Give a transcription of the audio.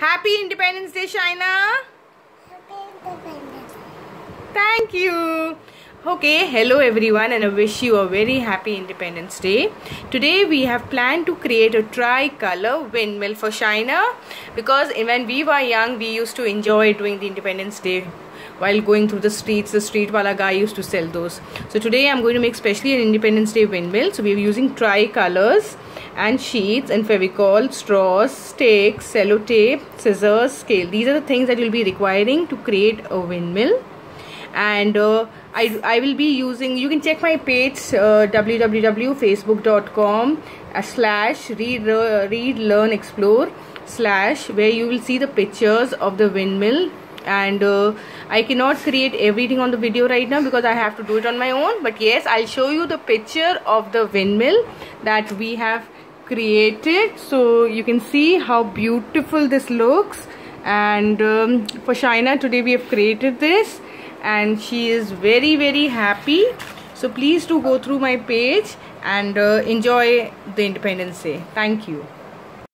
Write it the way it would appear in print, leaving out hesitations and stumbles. Happy Independence Day, Shaina. Happy Independence Day. Thank you. Okay, hello everyone, and I wish you a very happy Independence Day. Today we have planned to create a tricolor windmill for Shaina, because when we were young we used to enjoy doing the Independence Day while going through the streets. The street wala guy used to sell those. So today I'm going to make specially an Independence Day windmill. So we're using tricolors and sheets and Fevicol, straws, sticks, sellotape, scissors, scale. These are the things that you'll be requiring to create a windmill. And I will be using, you can check my page www.facebook.com/readlearnexplore/ where you will see the pictures of the windmill. And I cannot create everything on the video right now because I have to do it on my own. But yes, I'll show you the picture of the windmill that we have created, so you can see how beautiful this looks. And for Shaina today we have created this, and she is very, very happy. So please do go through my page and enjoy the Independence Day. Thank you.